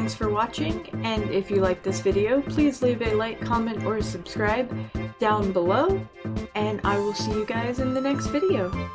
Thanks for watching, and if you like this video, please leave a like, comment, or subscribe down below, and I will see you guys in the next video.